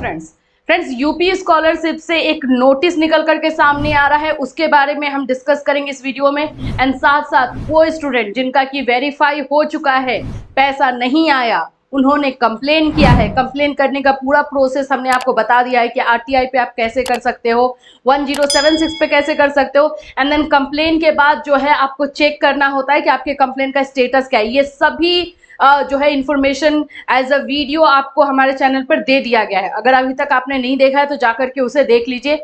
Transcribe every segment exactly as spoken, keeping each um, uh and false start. Friends friends UP scholarship से एक notice निकल करके सामने आ रहा है, उसके बारे में हम डिस्कस करेंगे इस वीडियो में। एंड साथ साथ वो स्टूडेंट जिनका कि वेरीफाई हो चुका है, पैसा नहीं आया, उन्होंने कंप्लेन किया है, कंप्लेन करने का पूरा प्रोसेस हमने आपको बता दिया है कि आरटीआई पे आप कैसे कर सकते हो, वन जीरो सेवन सिक्स पे कैसे कर सकते हो। एंड देन कंप्लेन के बाद जो है आपको चेक करना होता है कि आपके कंप्लेन का स्टेटस क्या है। ये सभी Uh, जो है इन्फॉर्मेशन एज अ वीडियो आपको हमारे चैनल पर दे दिया गया है। अगर अभी तक आपने नहीं देखा है तो जाकर के उसे देख लीजिए।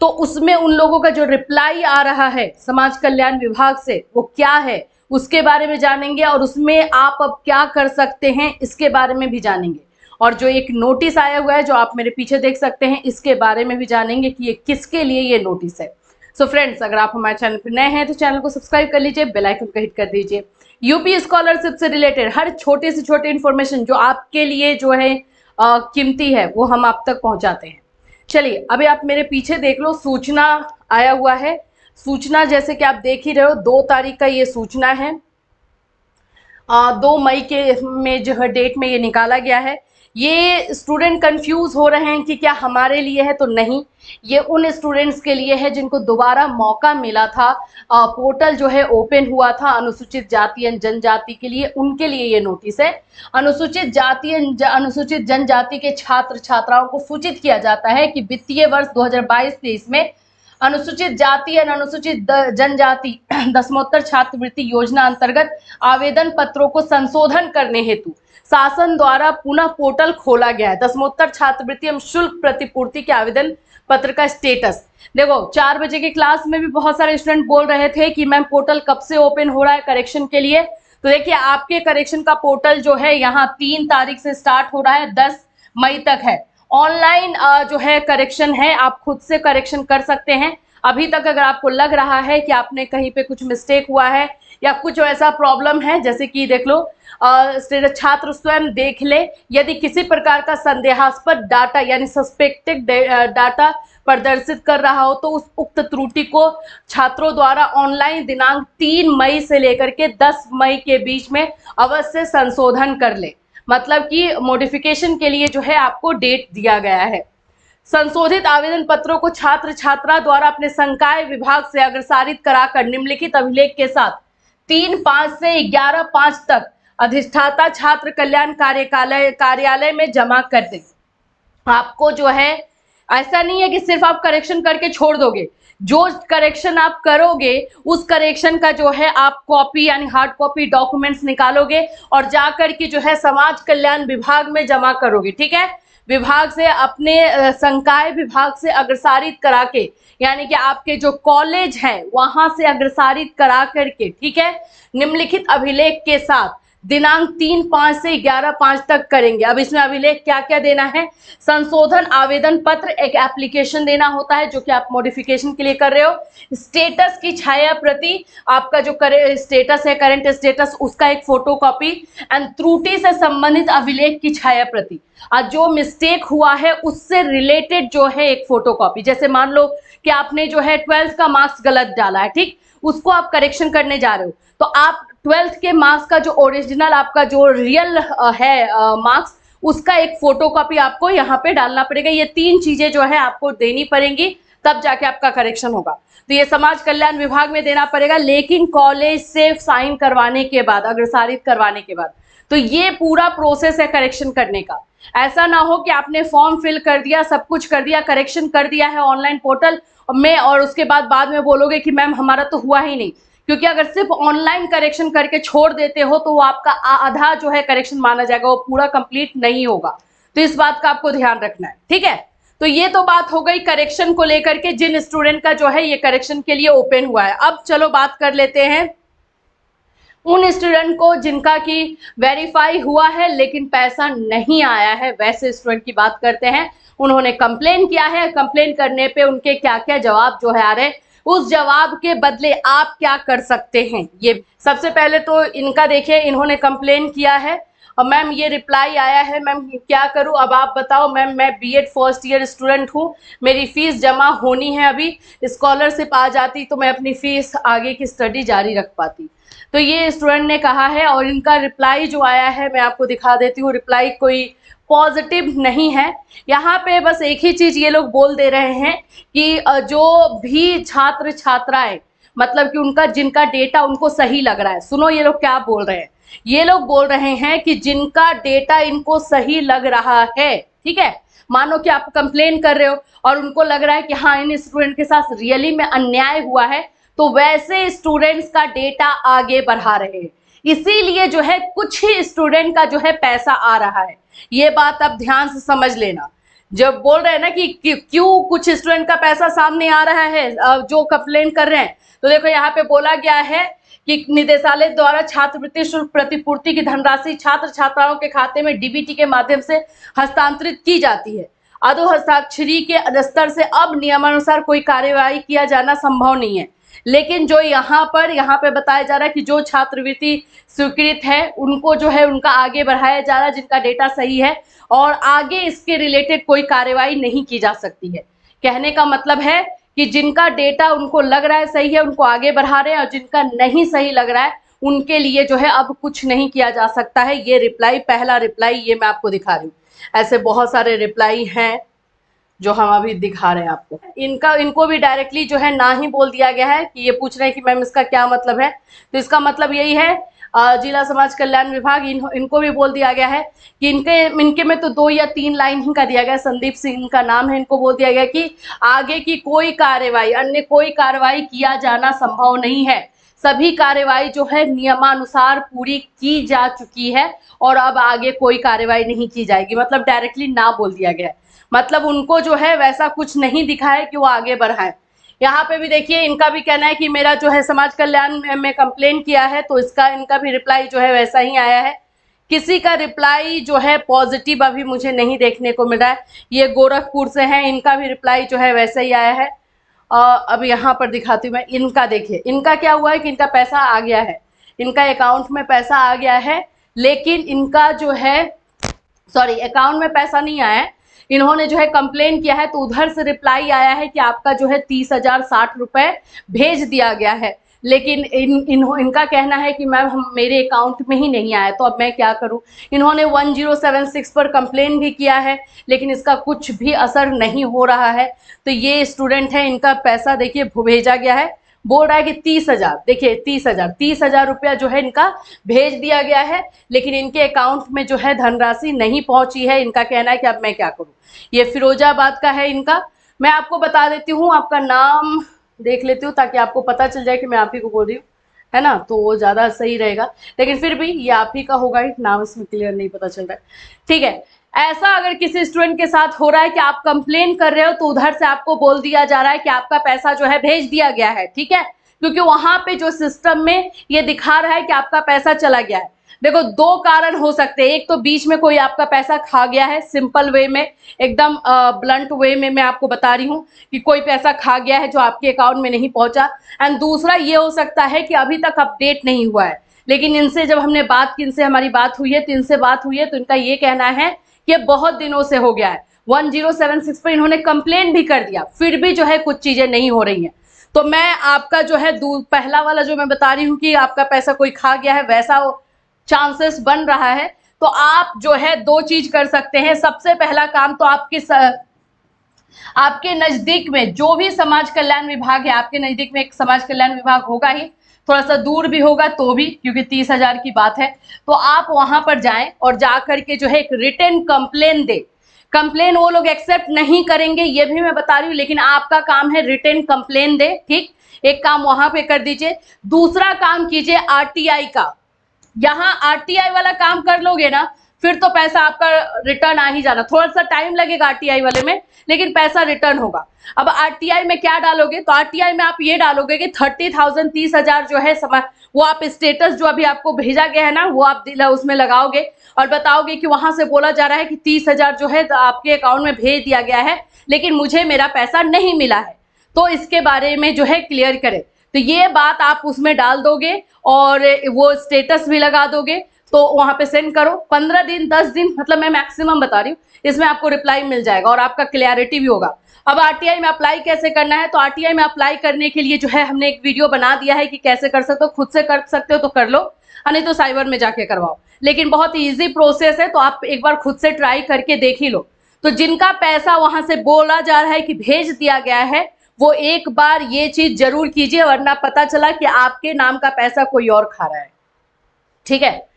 तो उसमें उन लोगों का जो रिप्लाई आ रहा है समाज कल्याण विभाग से, वो क्या है उसके बारे में जानेंगे, और उसमें आप अब क्या कर सकते हैं इसके बारे में भी जानेंगे। और जो एक नोटिस आया हुआ है जो आप मेरे पीछे देख सकते हैं, इसके बारे में भी जानेंगे कि ये किसके लिए ये नोटिस है। सो so फ्रेंड्स, अगर आप हमारे चैनल पर नए हैं तो चैनल को सब्सक्राइब कर लीजिए, बेल आइकन को हिट कर दीजिए। यूपी स्कॉलरशिप से रिलेटेड हर छोटे से छोटे इन्फॉर्मेशन जो आपके लिए जो है कीमती है, वो हम आप तक पहुंचाते हैं। चलिए, अभी आप मेरे पीछे देख लो, सूचना आया हुआ है। सूचना जैसे कि आप देख ही रहे हो, दो तारीख का ये सूचना है, आ, दो मई के में जो है डेट में ये निकाला गया है। ये स्टूडेंट कंफ्यूज हो रहे हैं कि क्या हमारे लिए है, तो नहीं, ये उन स्टूडेंट्स के लिए है जिनको दोबारा मौका मिला था। आ, पोर्टल जो है ओपन हुआ था अनुसूचित जाति एवं जनजाति के लिए, उनके लिए ये नोटिस है। अनुसूचित जाति एवं अनुसूचित जनजाति के छात्र छात्राओं को सूचित किया जाता है कि वित्तीय वर्ष दो हजार बाईस तेईस में अनुसूचित जाति एवं अनुसूचित जनजाति दसमोत्तर छात्रवृत्ति योजना अंतर्गत आवेदन पत्रों को संशोधन करने हेतु शासन द्वारा पुनः पोर्टल खोला गया है। दसमोत्तर छात्रवृत्ति एवं शुल्क प्रतिपूर्ति के आवेदन पत्र का स्टेटस देखो। चार बजे की क्लास में भी बहुत सारे स्टूडेंट बोल रहे थे कि मैम पोर्टल कब से ओपन हो रहा है करेक्शन के लिए। तो देखिए, आपके करेक्शन का पोर्टल जो है यहाँ तीन तारीख से स्टार्ट हो रहा है, दस मई तक है। ऑनलाइन जो है करेक्शन है, आप खुद से करेक्शन कर सकते हैं। अभी तक अगर आपको लग रहा है कि आपने कहीं पे कुछ मिस्टेक हुआ है या कुछ ऐसा प्रॉब्लम है, जैसे कि देख लो, छात्र स्वयं देख ले। यदि किसी प्रकार का संदेहास्पद डाटा यानी सस्पेक्टेड डाटा प्रदर्शित कर रहा हो तो उस उक्त त्रुटि को छात्रों द्वारा ऑनलाइन दिनांक तीन मई से लेकर के दस मई के बीच में अवश्य संशोधन कर ले। मतलब कि मॉडिफिकेशन के लिए जो है आपको डेट दिया गया है। संशोधित आवेदन पत्रों को छात्र छात्रा द्वारा अपने संकाय विभाग से अग्रसारित कराकर निम्नलिखित अभिलेख के साथ तीन पाँच से ग्यारह पाँच तक अधिष्ठाता छात्र कल्याण कार्यालय कार्यालय में जमा कर दें। आपको जो है ऐसा नहीं है कि सिर्फ आप करेक्शन करके छोड़ दोगे। जो करेक्शन आप करोगे उस करेक्शन का जो है आप कॉपी यानी हार्ड कॉपी डॉक्यूमेंट्स निकालोगे और जाकर के जो है समाज कल्याण विभाग में जमा करोगे। ठीक है, विभाग से अपने संकाय विभाग से अग्रसारित करा के, यानी कि आपके जो कॉलेज है वहां से अग्रसारित करा करके, ठीक है, निम्नलिखित अभिलेख के साथ दिनांक तीन पाँच से ग्यारह पाँच तक करेंगे। अब इसमें अभिलेख क्या क्या देना है? संशोधन आवेदन पत्र, एक एप्लीकेशन देना होता है जो कि आप मॉडिफिकेशन के लिए कर रहे हो। स्टेटस की छाया प्रति, आपका जो करे स्टेटस है करंट स्टेटस, उसका एक फोटो कॉपी। एंड त्रुटि से संबंधित अभिलेख की छाया प्रति, और जो मिस्टेक हुआ है उससे रिलेटेड जो है एक फोटो कॉपी। जैसे मान लो कि आपने जो है ट्वेल्थ का मार्क्स गलत डाला है, ठीक, उसको आप करेक्शन करने जा रहे हो, तो आप ट्वेल्थ के मार्क्स का जो ओरिजिनल आपका जो रियल है मार्क्स, उसका एक फोटो कॉपी आपको यहाँ पे डालना पड़ेगा। ये तीन चीजें जो है आपको देनी पड़ेंगी, तब जाके आपका करेक्शन होगा। तो ये समाज कल्याण विभाग में देना पड़ेगा, लेकिन कॉलेज से साइन करवाने के बाद, अग्रसारित करवाने के बाद। तो ये पूरा प्रोसेस है करेक्शन करने का। ऐसा ना हो कि आपने फॉर्म फिल कर दिया, सब कुछ कर दिया, करेक्शन कर दिया है ऑनलाइन पोर्टल में, और उसके बाद बाद में बोलोगे कि मैम हमारा तो हुआ ही नहीं। क्योंकि अगर सिर्फ ऑनलाइन करेक्शन करके छोड़ देते हो तो वो आपका आधा जो है करेक्शन माना जाएगा, वो पूरा कंप्लीट नहीं होगा। तो इस बात का आपको ध्यान रखना है, ठीक है। तो ये तो बात हो गई करेक्शन को लेकर के, जिन स्टूडेंट का जो है ये करेक्शन के लिए ओपन हुआ है। अब चलो बात कर लेते हैं उन स्टूडेंट को जिनका कि वेरीफाई हुआ है लेकिन पैसा नहीं आया है। वैसे स्टूडेंट की बात करते हैं, उन्होंने कंप्लेन किया है, कंप्लेन करने पे उनके क्या क्या जवाब जो है आ रहे, उस जवाब के बदले आप क्या कर सकते हैं। ये सबसे पहले तो इनका देखिए, इन्होंने कंप्लेन किया है और मैम ये रिप्लाई आया है, मैम क्या करूं, अब आप बताओ मैम, मैं बीएड फर्स्ट ईयर स्टूडेंट हूं, मेरी फीस जमा होनी है, अभी स्कॉलरशिप आ जाती तो मैं अपनी फीस आगे की स्टडी जारी रख पाती। तो ये स्टूडेंट ने कहा है और इनका रिप्लाई जो आया है मैं आपको दिखा देती हूँ। रिप्लाई कोई पॉजिटिव नहीं है। यहाँ पे बस एक ही चीज़ ये लोग बोल दे रहे हैं कि जो भी छात्र छात्राएं मतलब कि उनका जिनका डेटा उनको सही लग रहा है, सुनो ये लोग क्या बोल रहे हैं। ये लोग बोल रहे हैं कि जिनका डेटा इनको सही लग रहा है, ठीक है, मानो कि आप कंप्लेन कर रहे हो और उनको लग रहा है कि हाँ इन स्टूडेंट के साथ रियली में अन्याय हुआ है, तो वैसे स्टूडेंट्स का डेटा आगे बढ़ा रहे हैं, इसीलिए जो है कुछ ही स्टूडेंट का जो है पैसा आ रहा है। ये बात आप ध्यान से समझ लेना। जब बोल रहे हैं ना कि क्यों कुछ स्टूडेंट का पैसा सामने आ रहा है जो कंप्लेन कर रहे हैं, तो देखो यहाँ पे बोला गया है कि निदेशालय द्वारा छात्रवृत्ति शुल्क प्रतिपूर्ति की धनराशि छात्र छात्राओं के खाते में डीबीटी के माध्यम से हस्तांतरित की जाती है। अधोहस्ताक्षरी के स्तर से अब नियमानुसार कोई कार्यवाही किया जाना संभव नहीं है, लेकिन जो यहाँ पर यहाँ पे बताया जा रहा है कि जो छात्रवृत्ति स्वीकृत है उनको जो है उनका आगे बढ़ाया जा रहा है जिनका डेटा सही है, और आगे इसके रिलेटेड कोई कार्रवाई नहीं की जा सकती है। कहने का मतलब है कि जिनका डेटा उनको लग रहा है सही है उनको आगे बढ़ा रहे हैं, और जिनका नहीं सही लग रहा है उनके लिए जो है अब कुछ नहीं किया जा सकता है। ये रिप्लाई, पहला रिप्लाई ये मैं आपको दिखा रही हूँ। ऐसे बहुत सारे रिप्लाई हैं जो हम अभी दिखा रहे हैं आपको। इनका इनको भी डायरेक्टली जो है ना ही बोल दिया गया है कि ये पूछ रहे हैं कि मैम इसका क्या मतलब है, तो इसका मतलब यही है जिला समाज कल्याण विभाग इन, इनको भी बोल दिया गया है कि इनके इनके में तो दो या तीन लाइन ही का दिया गया है। संदीप सिंह का नाम है। इनको बोल दिया गया कि आगे की कोई कार्रवाई अन्य कोई कार्रवाई किया जाना संभव नहीं है, सभी कार्रवाई जो है नियमानुसार पूरी की जा चुकी है और अब आगे कोई कार्रवाई नहीं की जाएगी। मतलब डायरेक्टली ना बोल दिया गया है, मतलब उनको जो है वैसा कुछ नहीं दिखा है कि वो आगे बढ़ाएं। यहाँ पे भी देखिए इनका भी कहना है कि मेरा जो है समाज कल्याण में, में कंप्लेन किया है, तो इसका इनका भी रिप्लाई जो है वैसा ही आया है। किसी का रिप्लाई जो है पॉजिटिव अभी मुझे नहीं देखने को मिला है। ये गोरखपुर से हैं, इनका भी रिप्लाई जो है वैसा ही आया है। और अब यहाँ पर दिखाती हूँ मैं इनका। देखिए इनका क्या हुआ है कि इनका पैसा आ गया है, इनका अकाउंट में पैसा आ गया है, लेकिन इनका जो है सॉरी अकाउंट में पैसा नहीं आया है, इन्होंने जो है कंप्लेन किया है, तो उधर से रिप्लाई आया है कि आपका जो है तीस हजार साठ रुपए भेज दिया गया है, लेकिन इन, इन इनका कहना है कि मैम हम मेरे अकाउंट में ही नहीं आया, तो अब मैं क्या करूं। इन्होंने वन जीरो सेवन सिक्स पर कंप्लेन भी किया है, लेकिन इसका कुछ भी असर नहीं हो रहा है। तो ये स्टूडेंट है, इनका पैसा देखिए भेजा गया है, बोल रहा है कि तीस हजार देखिए तीस हजार तीस हजार रुपया जो है इनका भेज दिया गया है, लेकिन इनके अकाउंट में जो है धनराशि नहीं पहुंची है। इनका कहना है कि अब मैं क्या करूं। ये फिरोजाबाद का है इनका। मैं आपको बता देती हूँ, आपका नाम देख लेती हूँ ताकि आपको पता चल जाए कि मैं आप ही को बोल रही हूँ, है ना, तो वो ज़्यादा सही रहेगा। लेकिन फिर भी ये आप ही का होगा, नाम इसमें क्लियर नहीं पता चल रहा है, ठीक है। ऐसा अगर किसी स्टूडेंट के साथ हो रहा है कि आप कंप्लेन कर रहे हो, तो उधर से आपको बोल दिया जा रहा है कि आपका पैसा जो है भेज दिया गया है, ठीक है, क्योंकि वहां पे जो सिस्टम में ये दिखा रहा है कि आपका पैसा चला गया है। देखो दो कारण हो सकते हैं, एक तो बीच में कोई आपका पैसा खा गया है, सिंपल वे में एकदम ब्लंट वे में मैं आपको बता रही हूँ कि कोई पैसा खा गया है जो आपके अकाउंट में नहीं पहुंचा, एंड दूसरा ये हो सकता है कि अभी तक अपडेट नहीं हुआ है। लेकिन इनसे जब हमने बात की, इनसे हमारी बात हुई है, तो इनसे बात हुई है तो इनका ये कहना है ये बहुत दिनों से हो गया है। वन जीरो सेवन सिक्स पर इन्होंने कंप्लेन भी कर दिया, फिर भी जो है कुछ चीजें नहीं हो रही हैं। तो मैं आपका जो है पहला वाला जो मैं बता रही हूँ कि आपका पैसा कोई खा गया है, वैसा चांसेस बन रहा है। तो आप जो है दो चीज कर सकते हैं। सबसे पहला काम तो आपके आपके नजदीक में जो भी समाज कल्याण विभाग है, आपके नजदीक में एक समाज कल्याण विभाग होगा ही, थोड़ा सा दूर भी होगा तो भी, क्योंकि तीस हजार की बात है, तो आप वहां पर जाएं और जाकर के जो है एक रिटन कंप्लेन दे। कंप्लेन वो लोग एक्सेप्ट नहीं करेंगे, ये भी मैं बता रही हूँ, लेकिन आपका काम है रिटन कंप्लेन दे, ठीक। एक काम वहां पे कर दीजिए। दूसरा काम कीजिए आरटीआई का। यहाँ आरटीआई वाला काम कर लोगे ना, फिर तो पैसा आपका रिटर्न आ ही जाना, थोड़ा सा टाइम लगेगा आरटीआई वाले में, लेकिन पैसा रिटर्न होगा। अब आरटीआई में क्या डालोगे, तो आरटीआई में आप ये डालोगे कि थर्टी थाउजेंड तीस हजार जो है समा वो आप स्टेटस जो अभी आपको भेजा गया है ना, वो आप उसमें लगाओगे और बताओगे कि वहां से बोला जा रहा है कि तीस हजार जो है आपके अकाउंट में भेज दिया गया है, लेकिन मुझे मेरा पैसा नहीं मिला है, तो इसके बारे में जो है क्लियर करें। तो ये बात आप उसमें डाल दोगे और वो स्टेटस भी लगा दोगे। तो वहां पे सेंड करो। पंद्रह दिन दस दिन मतलब मैं मैक्सिमम बता रही हूँ, इसमें आपको रिप्लाई मिल जाएगा और आपका क्लियरिटी भी होगा। अब आरटीआई में अप्लाई कैसे करना है, तो आरटीआई में अप्लाई करने के लिए जो है हमने एक वीडियो बना दिया है कि कैसे कर सकते हो, खुद से कर सकते हो तो कर लो, नहीं तो साइबर में जाके करवाओ, लेकिन बहुत ईजी प्रोसेस है, तो आप एक बार खुद से ट्राई करके देख ही लो। तो जिनका पैसा वहां से बोला जा रहा है कि भेज दिया गया है, वो एक बार ये चीज जरूर कीजिए, वरना पता चला कि आपके नाम का पैसा कोई और खा रहा है। ठीक है,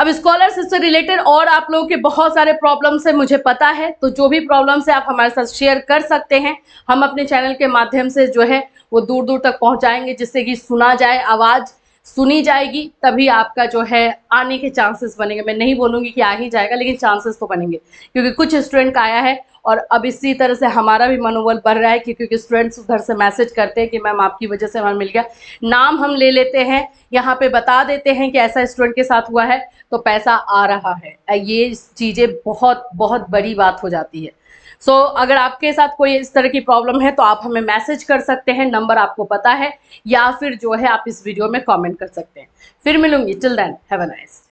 अब स्कॉलरशिप से रिलेटेड और आप लोगों के बहुत सारे प्रॉब्लम्स है, मुझे पता है, तो जो भी प्रॉब्लम्स है आप हमारे साथ शेयर कर सकते हैं, हम अपने चैनल के माध्यम से जो है वो दूर दूर तक पहुंचाएंगे, जिससे कि सुना जाए, आवाज़ सुनी जाएगी, तभी आपका जो है आने के चांसेस बनेंगे। मैं नहीं बोलूँगी कि आ ही जाएगा, लेकिन चांसेस तो बनेंगे, क्योंकि कुछ स्टूडेंट का आया है और अब इसी तरह से हमारा भी मनोबल बढ़ रहा है कि क्योंकि स्टूडेंट्स उधर से मैसेज करते हैं कि मैम आपकी वजह से हमें मिल गया। नाम हम ले लेते हैं, यहाँ पे बता देते हैं कि ऐसा स्टूडेंट के साथ हुआ है, तो पैसा आ रहा है। ये चीज़ें बहुत बहुत बड़ी बात हो जाती है। सो so, अगर आपके साथ कोई इस तरह की प्रॉब्लम है तो आप हमें मैसेज कर सकते हैं, नंबर आपको पता है, या फिर जो है आप इस वीडियो में कॉमेंट कर सकते हैं। फिर मिलूंगी, till then have a nice.